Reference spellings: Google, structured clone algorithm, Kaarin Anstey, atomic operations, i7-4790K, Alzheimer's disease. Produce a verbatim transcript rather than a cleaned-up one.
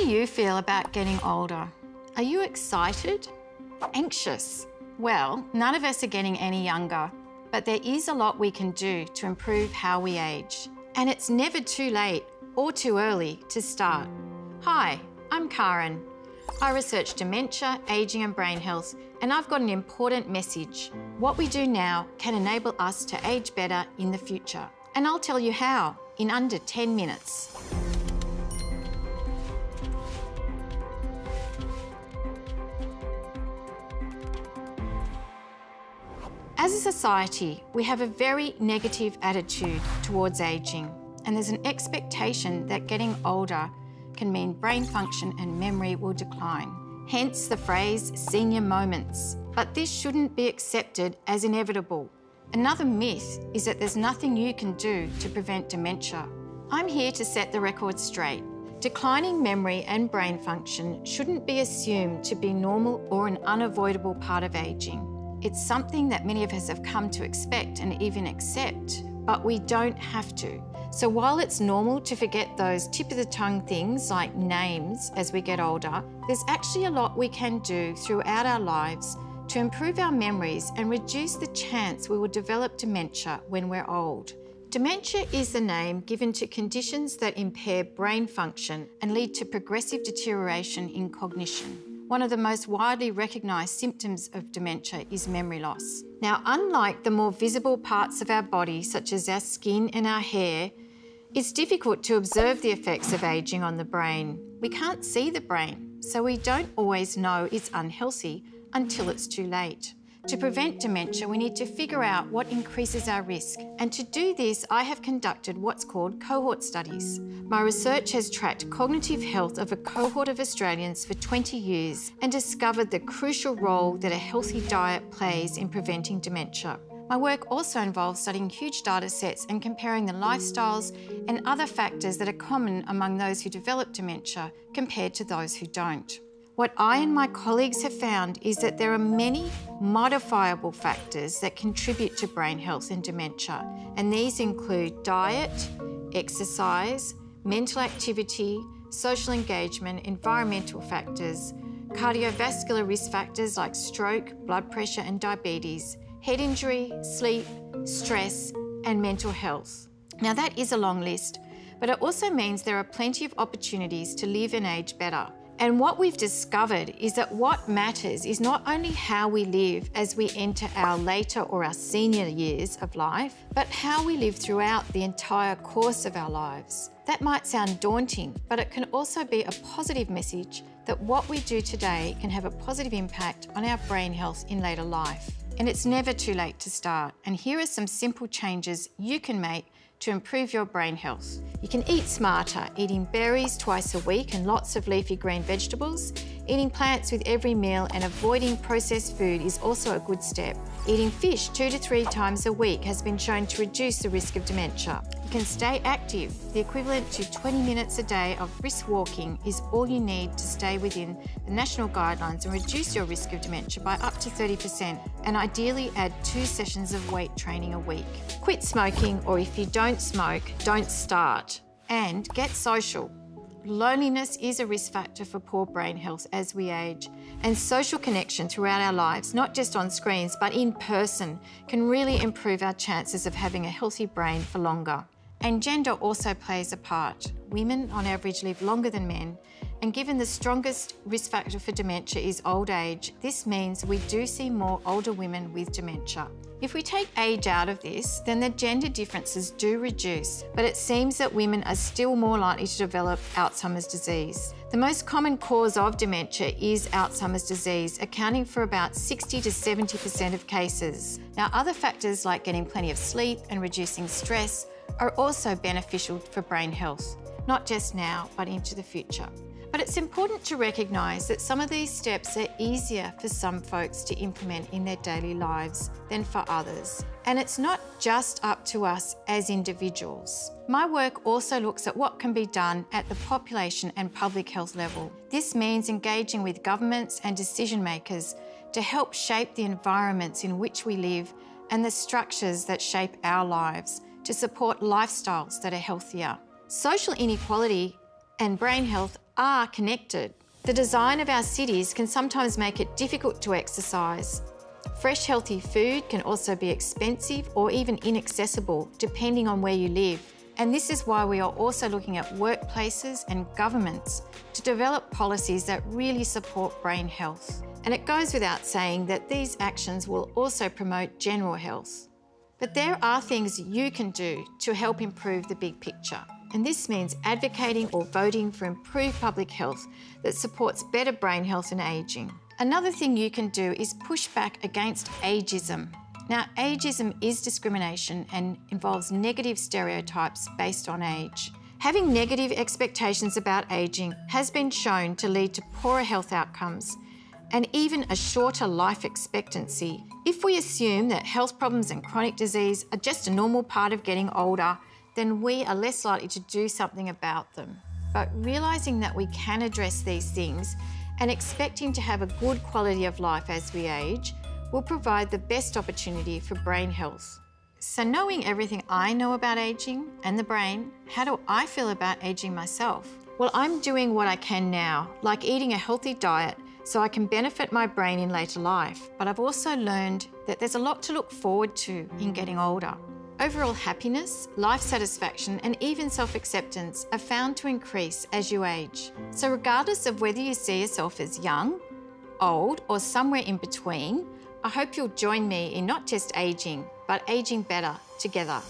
do you feel about getting older? Are you excited? Anxious? Well, none of us are getting any younger, but there is a lot we can do to improve how we age. And it's never too late or too early to start. Hi, I'm Kaarin. I research dementia, ageing and brain health, and I've got an important message. What we do now can enable us to age better in the future. And I'll tell you how in under ten minutes. As a society, we have a very negative attitude towards ageing, and there's an expectation that getting older can mean brain function and memory will decline, hence the phrase senior moments. But this shouldn't be accepted as inevitable. Another myth is that there's nothing you can do to prevent dementia. I'm here to set the record straight. Declining memory and brain function shouldn't be assumed to be normal or an unavoidable part of ageing. It's something that many of us have come to expect and even accept, but we don't have to. So while it's normal to forget those tip-of-the-tongue things like names as we get older, there's actually a lot we can do throughout our lives to improve our memories and reduce the chance we will develop dementia when we're old. Dementia is the name given to conditions that impair brain function and lead to progressive deterioration in cognition. One of the most widely recognised symptoms of dementia is memory loss. Now, unlike the more visible parts of our body, such as our skin and our hair, it's difficult to observe the effects of ageing on the brain. We can't see the brain, so we don't always know it's unhealthy until it's too late. To prevent dementia, we need to figure out what increases our risk. And to do this, I have conducted what's called cohort studies. My research has tracked cognitive health of a cohort of Australians for twenty years and discovered the crucial role that a healthy diet plays in preventing dementia. My work also involves studying huge data sets and comparing the lifestyles and other factors that are common among those who develop dementia compared to those who don't. What I and my colleagues have found is that there are many modifiable factors that contribute to brain health and dementia, and these include diet, exercise, mental activity, social engagement, environmental factors, cardiovascular risk factors like stroke, blood pressure and diabetes, head injury, sleep, stress and mental health. Now that is a long list, but it also means there are plenty of opportunities to live and age better. And what we've discovered is that what matters is not only how we live as we enter our later or our senior years of life, but how we live throughout the entire course of our lives. That might sound daunting, but it can also be a positive message that what we do today can have a positive impact on our brain health in later life. And it's never too late to start. And here are some simple changes you can make to improve your brain health. You can eat smarter, eating berries twice a week and lots of leafy green vegetables. Eating plants with every meal and avoiding processed food is also a good step. Eating fish two to three times a week has been shown to reduce the risk of dementia. You can stay active. The equivalent to twenty minutes a day of brisk walking is all you need to stay within the national guidelines and reduce your risk of dementia by up to thirty percent, and ideally add two sessions of weight training a week. Quit smoking, or if you don't smoke, don't start. And get social. Loneliness is a risk factor for poor brain health as we age, and social connection throughout our lives, not just on screens but in person, can really improve our chances of having a healthy brain for longer. And gender also plays a part. Women on average live longer than men, and given the strongest risk factor for dementia is old age, this means we do see more older women with dementia. If we take age out of this, then the gender differences do reduce, but it seems that women are still more likely to develop Alzheimer's disease. The most common cause of dementia is Alzheimer's disease, accounting for about sixty to seventy percent of cases. Now, other factors like getting plenty of sleep and reducing stress are also beneficial for brain health, not just now, but into the future. But it's important to recognise that some of these steps are easier for some folks to implement in their daily lives than for others. And it's not just up to us as individuals. My work also looks at what can be done at the population and public health level. This means engaging with governments and decision makers to help shape the environments in which we live and the structures that shape our lives to support lifestyles that are healthier. Social inequality and brain health are connected. The design of our cities can sometimes make it difficult to exercise. Fresh, healthy food can also be expensive or even inaccessible, depending on where you live. And this is why we are also looking at workplaces and governments to develop policies that really support brain health. And it goes without saying that these actions will also promote general health. But there are things you can do to help improve the big picture. And this means advocating or voting for improved public health that supports better brain health and ageing. Another thing you can do is push back against ageism. Now, ageism is discrimination and involves negative stereotypes based on age. Having negative expectations about ageing has been shown to lead to poorer health outcomes and even a shorter life expectancy. If we assume that health problems and chronic disease are just a normal part of getting older, then we are less likely to do something about them. But realising that we can address these things and expecting to have a good quality of life as we age will provide the best opportunity for brain health. So knowing everything I know about ageing and the brain, how do I feel about ageing myself? Well, I'm doing what I can now, like eating a healthy diet, so I can benefit my brain in later life. But I've also learned that there's a lot to look forward to in getting older. Overall happiness, life satisfaction, and even self-acceptance are found to increase as you age. So regardless of whether you see yourself as young, old, or somewhere in between, I hope you'll join me in not just ageing, but ageing better together.